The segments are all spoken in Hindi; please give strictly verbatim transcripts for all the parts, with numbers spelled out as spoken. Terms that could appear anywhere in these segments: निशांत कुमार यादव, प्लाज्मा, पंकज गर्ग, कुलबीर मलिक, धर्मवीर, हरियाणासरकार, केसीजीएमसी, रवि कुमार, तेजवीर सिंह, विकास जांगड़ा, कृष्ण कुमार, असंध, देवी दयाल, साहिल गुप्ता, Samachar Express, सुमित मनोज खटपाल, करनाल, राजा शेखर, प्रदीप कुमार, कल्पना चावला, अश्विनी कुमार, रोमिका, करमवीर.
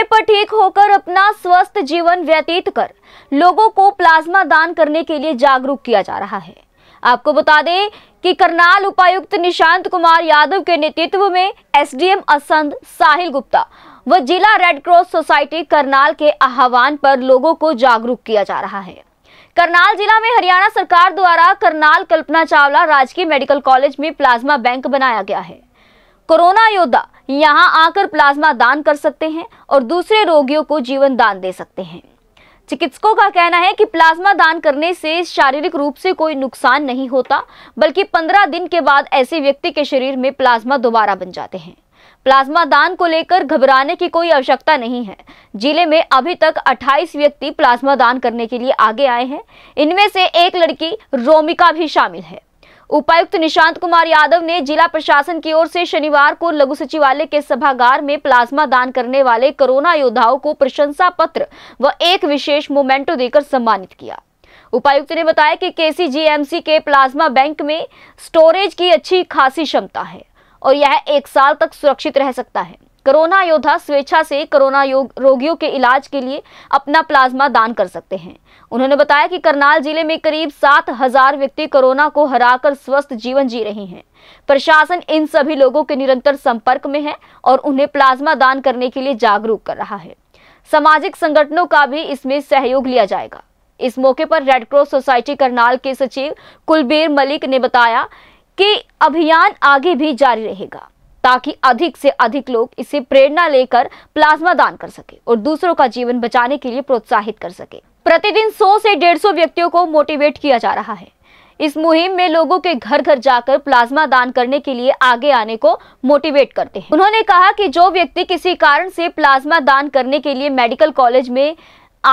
अपने पर ठीक होकर अपना स्वस्थ जीवन व्यतीत कर लोगों को प्लाज्मा दान करने के लिए जागरूक किया जा रहा है। आपको बता दें कि करनाल उपायुक्त निशांत कुमार यादव के नेतृत्व में एसडीएम असंध साहिल गुप्ता व जिला रेड क्रॉस सोसाइटी करनाल के आह्वान पर लोगों को जागरूक किया जा रहा है। करनाल जिला में हरियाणा सरकार द्वारा करनाल कल्पना चावला राजकीय मेडिकल कॉलेज में प्लाज्मा बैंक बनाया गया है। कोरोना योद्धा यहां आकर प्लाज्मा दान कर सकते हैं और दूसरे रोगियों को जीवन दान दे सकते हैं। चिकित्सकों का कहना है कि प्लाज्मा दान करने से शारीरिक रूप से कोई नुकसान नहीं होता, बल्कि पंद्रह दिन के बाद ऐसे व्यक्ति के शरीर में प्लाज्मा दोबारा बन जाते हैं। प्लाज्मा दान को लेकर घबराने की कोई आवश्यकता नहीं है। जिले में अभी तक अट्ठाईस व्यक्ति प्लाज्मा दान करने के लिए आगे आए हैं। इनमें से एक लड़की रोमिका भी शामिल है। उपायुक्त निशांत कुमार यादव ने जिला प्रशासन की ओर से शनिवार को लघु सचिवालय के सभागार में प्लाज्मा दान करने वाले कोरोना योद्धाओं को प्रशंसा पत्र व एक विशेष मोमेंटो देकर सम्मानित किया। उपायुक्त ने बताया कि केसीजीएमसी के प्लाज्मा बैंक में स्टोरेज की अच्छी खासी क्षमता है और यह एक साल तक सुरक्षित रह सकता है। कोरोना योद्धा स्वेच्छा से कोरोना रोगियों के इलाज के लिए अपना प्लाज्मा दान कर सकते हैं। उन्होंने बताया कि करनाल जिले में करीब सात हजार व्यक्ति कोरोना को हराकर स्वस्थ जीवन जी रहे हैं। प्रशासन इन सभी लोगों के निरंतर संपर्क में है और उन्हें प्लाज्मा दान करने के लिए जागरूक कर रहा है। सामाजिक संगठनों का भी इसमें सहयोग लिया जाएगा। इस मौके पर रेड क्रॉस सोसाइटी करनाल के सचिव कुलबीर मलिक ने बताया कि अभियान आगे भी जारी रहेगा ताकि अधिक से अधिक लोग इसे प्रेरणा लेकर प्लाज्मा दान कर सके और दूसरों का जीवन बचाने के लिए प्रोत्साहित कर सके। प्रतिदिन सौ से डेढ़ सौ व्यक्तियों को मोटिवेट किया जा रहा है। इस मुहिम में लोगों के घर घर जाकर प्लाज्मा दान करने के लिए आगे आने को मोटिवेट करते हैं। उन्होंने कहा कि जो व्यक्ति किसी कारण से प्लाज्मा दान करने के लिए मेडिकल कॉलेज में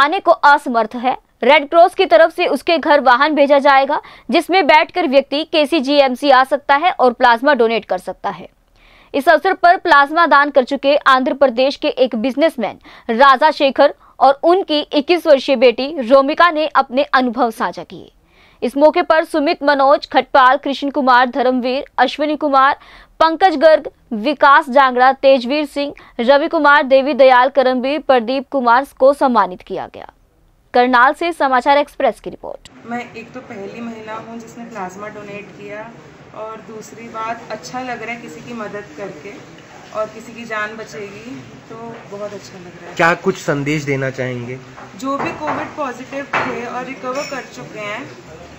आने को असमर्थ है, रेड क्रॉस की तरफ से उसके घर वाहन भेजा जाएगा जिसमें बैठकर व्यक्ति केसीजीएमसी आ सकता है और प्लाज्मा डोनेट कर सकता है। इस अवसर पर प्लाज्मा दान कर चुके आंध्र प्रदेश के एक बिजनेसमैन राजा शेखर और उनकी इक्कीस वर्षीय बेटी रोमिका ने अपने अनुभव साझा किए। इस मौके पर सुमित मनोज खटपाल, कृष्ण कुमार, धर्मवीर, अश्विनी कुमार, पंकज गर्ग, विकास जांगड़ा, तेजवीर सिंह, रवि कुमार, देवी दयाल, करमवीर, प्रदीप कुमार को सम्मानित किया गया। करनाल से समाचार एक्सप्रेस की रिपोर्ट। मैं एक तो पहली महिला हूँ जिसने प्लाज्मा डोनेट किया और दूसरी बात अच्छा लग रहा है किसी की मदद करके और किसी की जान बचेगी तो बहुत अच्छा लग रहा है। क्या कुछ संदेश देना चाहेंगे? जो भी कोविड पॉजिटिव थे और रिकवर कर चुके हैं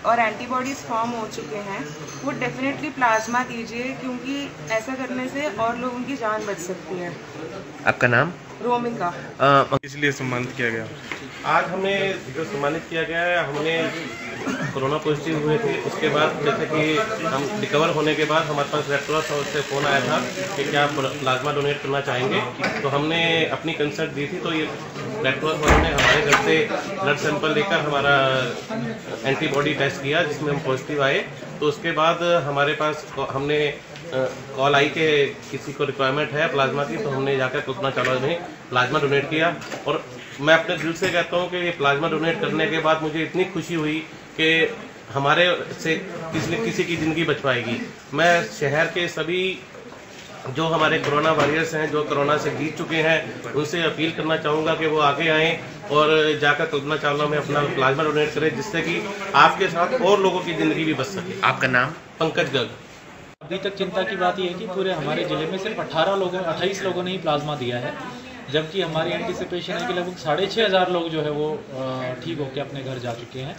और एंटीबॉडीज फॉर्म हो चुके हैं वो डेफिनेटली प्लाज्मा दीजिए क्योंकि ऐसा करने से और लोगों की जान बच सकती है। आपका नाम? रोमिका। इसलिए सम्मानित किया गया आज हमें जो सम्मानित किया गया है, हमने कोरोना पॉजिटिव हुए थे उसके बाद जैसे कि हम रिकवर होने के बाद हमारे पास रेड क्रॉस से फ़ोन आया था कि क्या आप प्लाज्मा डोनेट करना चाहेंगे, तो हमने अपनी कंसर्ट दी थी तो ये रेड क्रॉस वालों ने हमारे घर से ब्लड सैंपल लेकर हमारा एंटीबॉडी टेस्ट किया जिसमें हम पॉजिटिव आए। तो उसके बाद हमारे पास हमने कॉल आई के किसी को रिक्वायरमेंट है प्लाज्मा की, तो हमने जाकर कल्पना चावला में प्लाज्मा डोनेट किया और मैं अपने दिल से कहता हूँ कि ये प्लाज्मा डोनेट करने के बाद मुझे इतनी खुशी हुई कि हमारे से किसी किसी की ज़िंदगी बच पाएगी। मैं शहर के सभी जो हमारे कोरोना वॉरियर्स हैं जो कोरोना से जीत चुके हैं उनसे अपील करना चाहूँगा कि वो आगे आएँ और जाकर कल्पना चावला में अपना प्लाज्मा डोनेट करें जिससे कि आपके साथ और लोगों की ज़िंदगी भी बच सके। आपका नाम? पंकज गर्ग। अभी तक चिंता की बात यह है कि पूरे हमारे ज़िले में सिर्फ अठारह लोगों अट्ठाईस लोगों ने ही प्लाज्मा दिया है, जबकि हमारी एंटिसिपेशन है कि लगभग साढ़े छः हज़ार लोग जो है वो ठीक होकर अपने घर जा चुके हैं।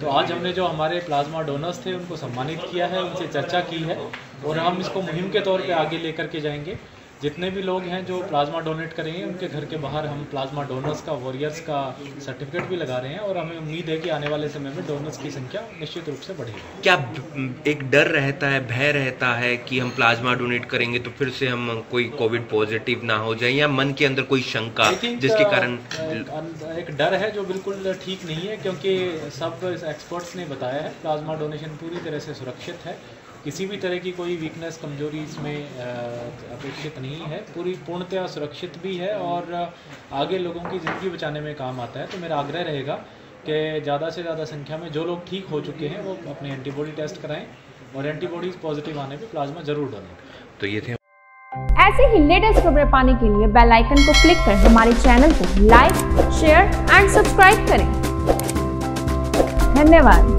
तो आज हमने जो हमारे प्लाज्मा डोनर्स थे उनको सम्मानित किया है, उनसे चर्चा की है और हम इसको मुहिम के तौर पे आगे लेकर के जाएंगे। जितने भी लोग हैं जो प्लाज्मा डोनेट करेंगे उनके घर के बाहर हम प्लाज्मा डोनर्स का वॉरियर्स का सर्टिफिकेट भी लगा रहे हैं और हमें उम्मीद है कि आने वाले समय में डोनर्स की संख्या निश्चित रूप से बढ़ेगी। क्या एक डर रहता है, भय रहता है कि हम प्लाज्मा डोनेट करेंगे तो फिर से हम कोई कोविड पॉजिटिव ना हो जाए या मन के अंदर कोई शंका जिसके कारण? एक डर है जो बिल्कुल ठीक नहीं है क्योंकि सब एक्सपर्ट्स ने बताया है प्लाज्मा डोनेशन पूरी तरह से सुरक्षित है, किसी भी तरह की कोई वीकनेस कमजोरी इसमें अपेक्षित नहीं है, पूरी पूर्णतया सुरक्षित भी है और आगे लोगों की ज़िंदगी बचाने में काम आता है। तो मेरा आग्रह रहेगा कि ज़्यादा से ज़्यादा संख्या में जो लोग ठीक हो चुके हैं वो अपने एंटीबॉडी टेस्ट कराएं और एंटीबॉडीज पॉजिटिव आने पे प्लाज्मा जरूर डोनेट। तो ये थे ऐसे ही लेटेस्ट खबरें पाने के लिए बेल आइकन को क्लिक कर हमारे चैनल को लाइक, शेयर एंड सब्सक्राइब करें। धन्यवाद।